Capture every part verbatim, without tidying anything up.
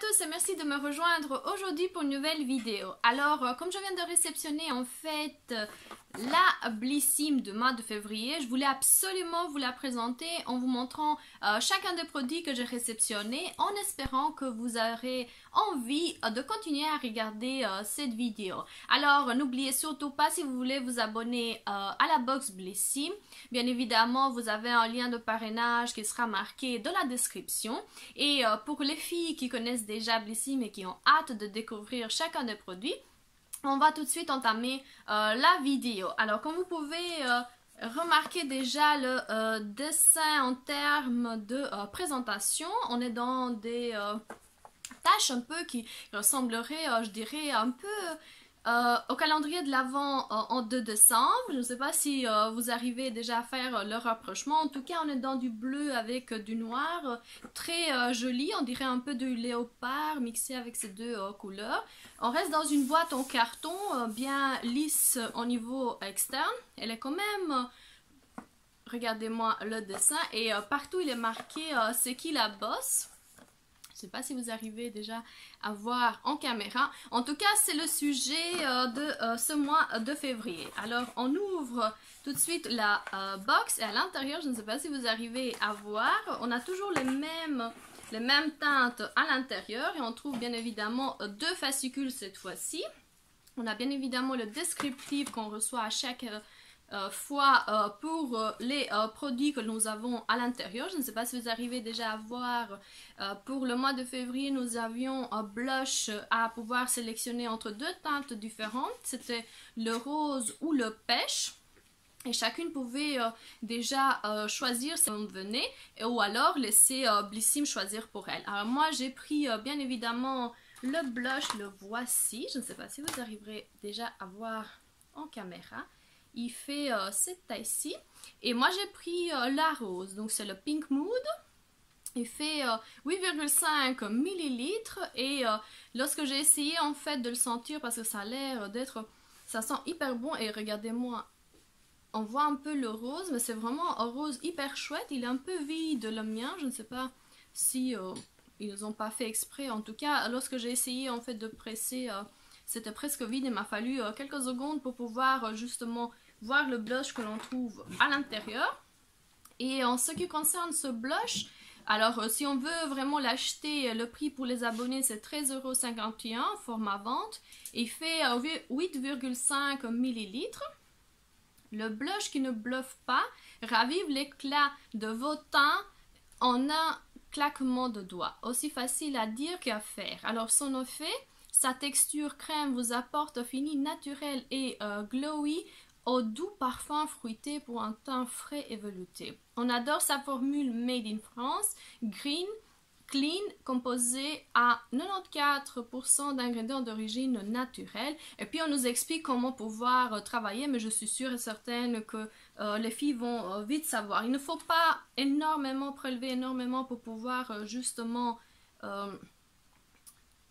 tous et merci de me rejoindre aujourd'hui pour une nouvelle vidéo. Alors, comme je viens de réceptionner en fait la Blissim du mois de février, je voulais absolument vous la présenter en vous montrant euh, chacun des produits que j'ai réceptionnés, en espérant que vous aurez envie euh, de continuer à regarder euh, cette vidéo. Alors n'oubliez surtout pas, si vous voulez vous abonner euh, à la box Blissim, bien évidemment vous avez un lien de parrainage qui sera marqué dans la description. Et euh, pour les filles qui connaissent déjà Blissim et qui ont hâte de découvrir chacun des produits, on va tout de suite entamer euh, la vidéo. Alors, comme vous pouvez euh, remarquer déjà le euh, dessin en termes de euh, présentation, on est dans des euh, tâches un peu qui ressembleraient, euh, je dirais, un peu euh, au calendrier de l'Avent euh, en deux décembre. Je ne sais pas si euh, vous arrivez déjà à faire euh, le rapprochement. En tout cas, on est dans du bleu avec euh, du noir, euh, très euh, joli. On dirait un peu du léopard mixé avec ces deux euh, couleurs. On reste dans une boîte en carton euh, bien lisse euh, au niveau externe. Elle est quand même... Euh, regardez-moi le dessin. Et euh, partout, il est marqué euh, c'est qui la bosse. Je ne sais pas si vous arrivez déjà à voir en caméra. En tout cas, c'est le sujet euh, de euh, ce mois de février. Alors, on ouvre tout de suite la euh, box. Et à l'intérieur, je ne sais pas si vous arrivez à voir, on a toujours les mêmes... les mêmes teintes à l'intérieur, et on trouve bien évidemment deux fascicules cette fois-ci. On a bien évidemment le descriptif qu'on reçoit à chaque euh, fois euh, pour euh, les euh, produits que nous avons à l'intérieur. Je ne sais pas si vous arrivez déjà à voir, euh, pour le mois de février, nous avions un blush à pouvoir sélectionner entre deux teintes différentes. C'était le rose ou le pêche. Et chacune pouvait euh, déjà euh, choisir si on venait, ou alors laisser euh, Blissim choisir pour elle. Alors moi j'ai pris euh, bien évidemment le blush, le voici. Je ne sais pas si vous arriverez déjà à voir en caméra. Il fait euh, cette taille-ci. Et moi j'ai pris euh, la rose, donc c'est le Pink Mood. Il fait euh, huit virgule cinq millilitres. Et euh, lorsque j'ai essayé en fait de le sentir, parce que ça a l'air d'être... ça sent hyper bon, et regardez-moi. On voit un peu le rose, mais c'est vraiment un rose hyper chouette. Il est un peu vide, le mien. Je ne sais pas si euh, ils n'ont pas fait exprès. En tout cas, lorsque j'ai essayé en fait de presser, euh, c'était presque vide. Il m'a fallu euh, quelques secondes pour pouvoir euh, justement voir le blush que l'on trouve à l'intérieur. Et en ce qui concerne ce blush, alors euh, si on veut vraiment l'acheter, le prix pour les abonnés c'est treize euros cinquante et un, format vente. Il fait euh, huit virgule cinq millilitres. Le blush qui ne bluffe pas ravive l'éclat de vos teints en un claquement de doigts. Aussi facile à dire qu'à faire. Alors son effet, sa texture crème vous apporte un fini naturel et euh, glowy au doux parfum fruité pour un teint frais et velouté. On adore sa formule Made in France, green, clean, composé à quatre-vingt-quatorze pour cent d'ingrédients d'origine naturelle. Et puis on nous explique comment pouvoir euh, travailler, mais je suis sûre et certaine que euh, les filles vont euh, vite savoir. Il ne faut pas énormément prélever énormément pour pouvoir euh, justement euh,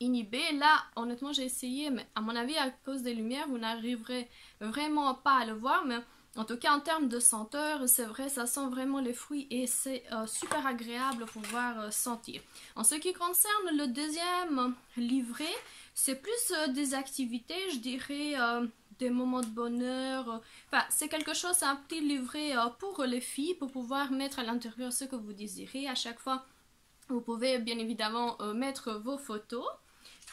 inhiber. Là, honnêtement, j'ai essayé, mais à mon avis, à cause des lumières, vous n'arriverez vraiment pas à le voir, mais... en tout cas, en termes de senteur, c'est vrai, ça sent vraiment les fruits et c'est euh, super agréable à pouvoir euh, sentir. En ce qui concerne le deuxième livret, c'est plus euh, des activités, je dirais, euh, des moments de bonheur. Enfin, c'est quelque chose, c'est un petit livret euh, pour les filles, pour pouvoir mettre à l'intérieur ce que vous désirez. À chaque fois, vous pouvez bien évidemment euh, mettre vos photos.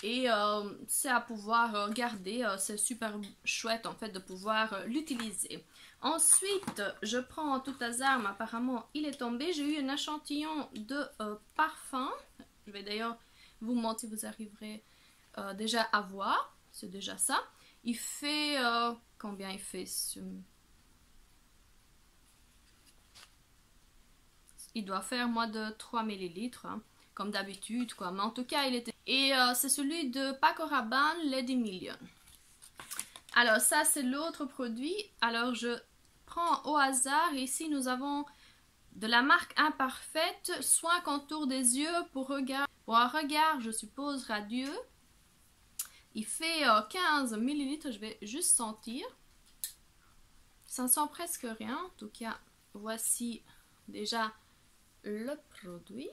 Et euh, c'est à pouvoir garder, c'est super chouette en fait de pouvoir l'utiliser. Ensuite, je prends en tout hasard, mais apparemment il est tombé, j'ai eu un échantillon de euh, parfum. Je vais d'ailleurs vous montrer, vous arriverez euh, déjà à voir, c'est déjà ça. Il fait, euh, combien il fait ce... il doit faire moins de trois millilitres, hein, comme d'habitude quoi, mais en tout cas il était... Et euh, c'est celui de Paco Rabanne, Lady Million. Alors ça c'est l'autre produit. Alors je prends au hasard. Ici nous avons de la marque Imparfaite, soin contour des yeux pour, regard, pour un regard je suppose radieux. Il fait euh, quinze millilitres, je vais juste sentir. Ça ne sent presque rien. En tout cas voici déjà le produit.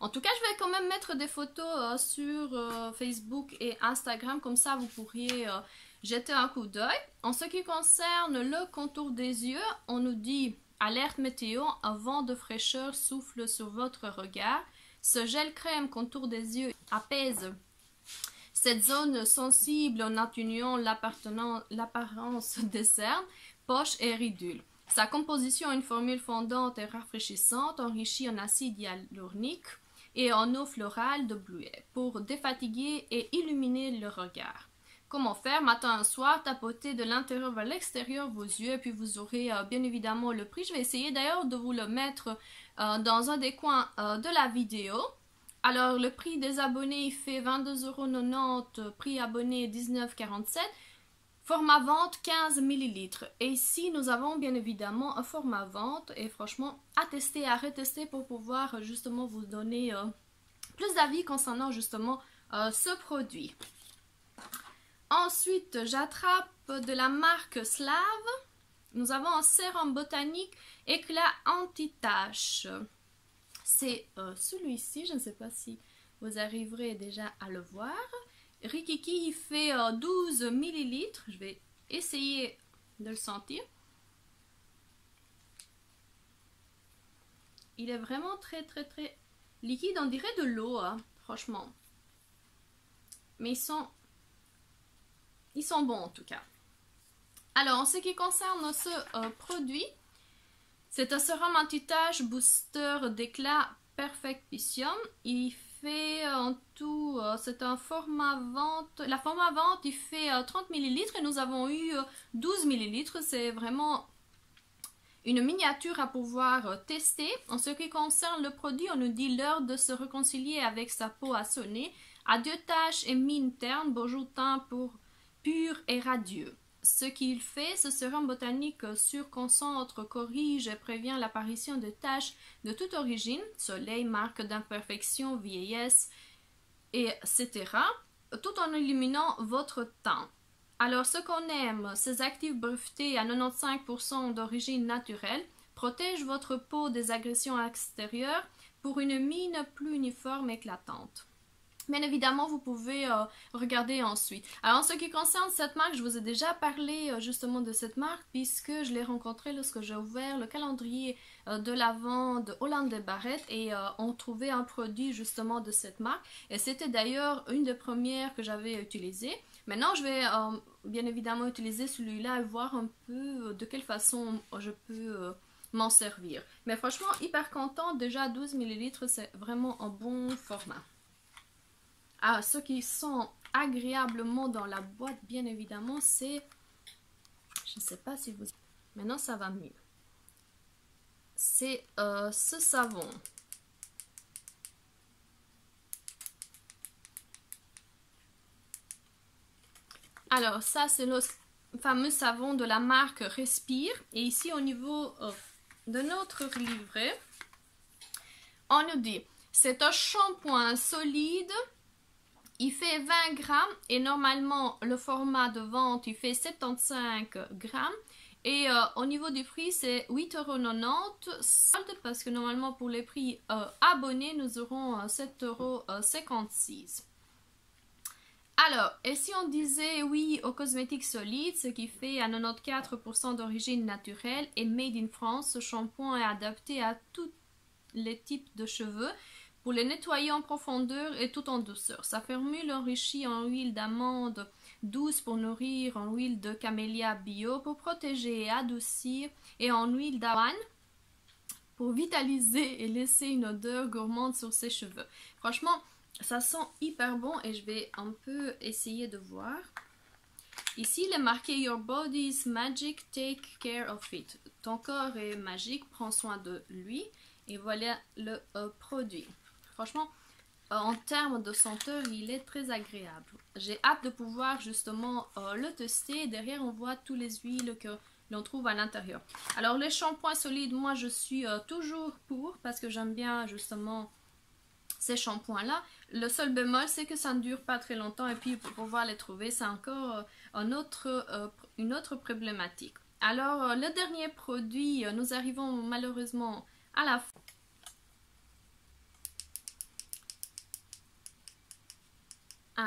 En tout cas, je vais quand même mettre des photos euh, sur euh, Facebook et Instagram, comme ça vous pourriez euh, jeter un coup d'œil. En ce qui concerne le contour des yeux, on nous dit alerte météo, un vent de fraîcheur souffle sur votre regard. Ce gel crème contour des yeux apaise cette zone sensible en atténuant l'apparence des cernes, poches et ridules. Sa composition est une formule fondante et rafraîchissante, enrichie en acide hyaluronique et en eau florale de bluet pour défatiguer et illuminer le regard. Comment faire? Matin et soir, tapoter de l'intérieur vers l'extérieur vos yeux, puis vous aurez euh, bien évidemment le prix. Je vais essayer d'ailleurs de vous le mettre euh, dans un des coins euh, de la vidéo. Alors, le prix des abonnés, il fait vingt-deux euros quatre-vingt-dix, prix abonné dix-neuf euros quarante-sept. Format vente quinze millilitres. Et ici, nous avons bien évidemment un format vente et franchement, à tester, à retester pour pouvoir justement vous donner euh, plus d'avis concernant justement euh, ce produit. Ensuite, j'attrape de la marque Slav. Nous avons un sérum botanique éclat anti-tache. C'est euh, celui-ci, je ne sais pas si vous arriverez déjà à le voir. Rikiki, il fait euh, douze millilitres. Je vais essayer de le sentir. Il est vraiment très très très liquide. On dirait de l'eau, hein, franchement. Mais ils sont, ils sont bons en tout cas. Alors, en ce qui concerne ce euh, produit, c'est un sérum anti-tache booster d'éclat Perfecticium. Il fait en tout, c'est un format vente, la format vente il fait trente millilitres et nous avons eu douze millilitres. C'est vraiment une miniature à pouvoir tester. En ce qui concerne le produit, on nous dit l'heure de se réconcilier avec sa peau a sonné. Adieu taches et mine terne, bonjour teint pour pur et radieux. Ce qu'il fait, ce sérum botanique surconcentre, corrige et prévient l'apparition de taches de toute origine, soleil, marque d'imperfection, vieillesse, et cetera, tout en illuminant votre teint. Alors, ce qu'on aime, ces actifs brevetés à quatre-vingt-quinze pour cent d'origine naturelle protègent votre peau des agressions extérieures pour une mine plus uniforme et éclatante. Bien évidemment, vous pouvez euh, regarder ensuite. Alors, en ce qui concerne cette marque, je vous ai déjà parlé euh, justement de cette marque puisque je l'ai rencontrée lorsque j'ai ouvert le calendrier euh, de l'Avent de Hollande et Barrett et euh, on trouvait un produit justement de cette marque. Et c'était d'ailleurs une des premières que j'avais utilisées. Maintenant, je vais euh, bien évidemment utiliser celui-là et voir un peu de quelle façon je peux euh, m'en servir. Mais franchement, hyper contente. Déjà, douze millilitres, c'est vraiment un bon format. Ah, ceux qui sont agréablement dans la boîte, bien évidemment, c'est... Je ne sais pas si vous... Maintenant, ça va mieux. C'est euh, ce savon. Alors, ça, c'est le fameux savon de la marque Respire. Et ici, au niveau euh, de notre livret, on nous dit, c'est un shampoing solide. Il fait vingt grammes et normalement le format de vente il fait soixante-quinze grammes et euh, au niveau du prix c'est huit euros quatre-vingt-dix solde parce que normalement pour les prix euh, abonnés nous aurons euh, sept euros cinquante-six. Alors, et si on disait oui aux cosmétiques solides, ce qui fait à quatre-vingt-quatorze pour cent d'origine naturelle et made in France, ce shampoing est adapté à tous les types de cheveux. Pour les nettoyer en profondeur et tout en douceur. Sa formule enrichie en huile d'amande douce pour nourrir, en huile de camélia bio pour protéger et adoucir, et en huile d'avoine pour vitaliser et laisser une odeur gourmande sur ses cheveux. Franchement, ça sent hyper bon et je vais un peu essayer de voir. Ici, il est marqué Your body is magic, take care of it. Ton corps est magique, prends soin de lui. Et voilà le euh, produit. Franchement, euh, en termes de senteur, il est très agréable. J'ai hâte de pouvoir justement euh, le tester. Derrière, on voit tous les huiles que l'on trouve à l'intérieur. Alors, les shampoings solides, moi, je suis euh, toujours pour parce que j'aime bien justement ces shampoings-là. Le seul bémol, c'est que ça ne dure pas très longtemps. Et puis, pour pouvoir les trouver, c'est encore euh, un autre, euh, une autre problématique. Alors, euh, le dernier produit, euh, nous arrivons malheureusement à la fin.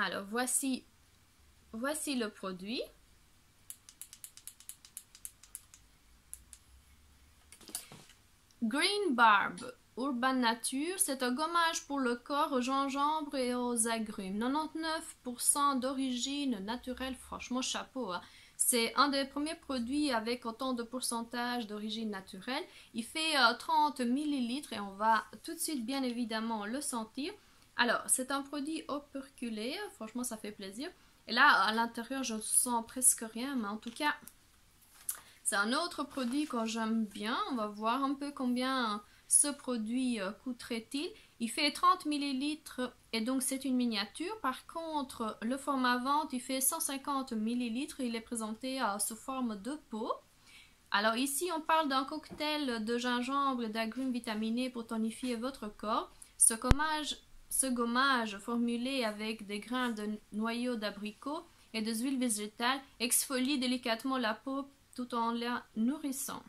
Alors, voici, voici le produit. Green Barb, Urban Nature, c'est un gommage pour le corps aux gingembre et aux agrumes. quatre-vingt-dix-neuf pour cent d'origine naturelle, franchement chapeau. Hein? C'est un des premiers produits avec autant de pourcentage d'origine naturelle. Il fait euh, trente millilitres et on va tout de suite bien évidemment le sentir. Alors, c'est un produit operculé, franchement ça fait plaisir. Et là, à l'intérieur, je ne sens presque rien, mais en tout cas, c'est un autre produit que j'aime bien. On va voir un peu combien ce produit coûterait-il. Il fait trente millilitres et donc c'est une miniature. Par contre, le format vente, il fait cent cinquante millilitres. Il est présenté euh, sous forme de pot. Alors ici, on parle d'un cocktail de gingembre et d'agrumes vitaminés pour tonifier votre corps. Ce gommage... Ce gommage formulé avec des grains de noyaux d'abricot et des huiles végétales exfolie délicatement la peau tout en la nourrissant.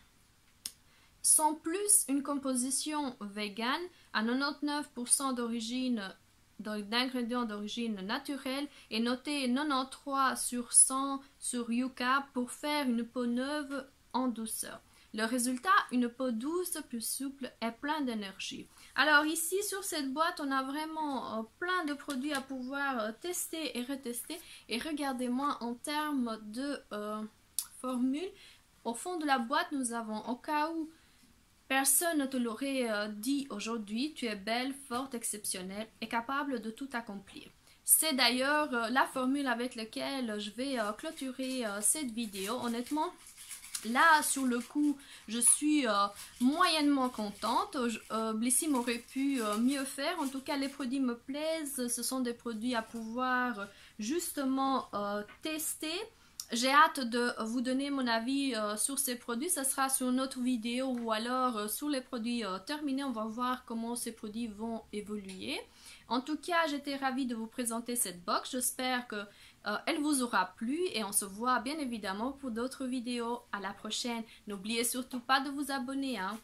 Sans plus, une composition végane à quatre-vingt-dix-neuf pour cent d'origine d'ingrédients d'origine naturelle et notée quatre-vingt-treize sur cent sur Yuka pour faire une peau neuve en douceur. Le résultat, une peau douce, plus souple et pleine d'énergie. Alors ici, sur cette boîte, on a vraiment euh, plein de produits à pouvoir euh, tester et retester. Et regardez-moi en termes de euh, formule. Au fond de la boîte, nous avons au cas où personne ne te l'aurait euh, dit aujourd'hui, tu es belle, forte, exceptionnelle et capable de tout accomplir. C'est d'ailleurs euh, la formule avec laquelle je vais euh, clôturer euh, cette vidéo. Honnêtement, là, sur le coup, je suis euh, moyennement contente. Euh, Blissim aurait pu euh, mieux faire. En tout cas, les produits me plaisent. Ce sont des produits à pouvoir justement euh, tester. J'ai hâte de vous donner mon avis euh, sur ces produits. Ça sera sur une autre vidéo ou alors euh, sur les produits euh, terminés. On va voir comment ces produits vont évoluer. En tout cas, j'étais ravie de vous présenter cette box. J'espère que euh, elle vous aura plu et on se voit bien évidemment pour d'autres vidéos. À la prochaine. N'oubliez surtout pas de vous abonner. Hein.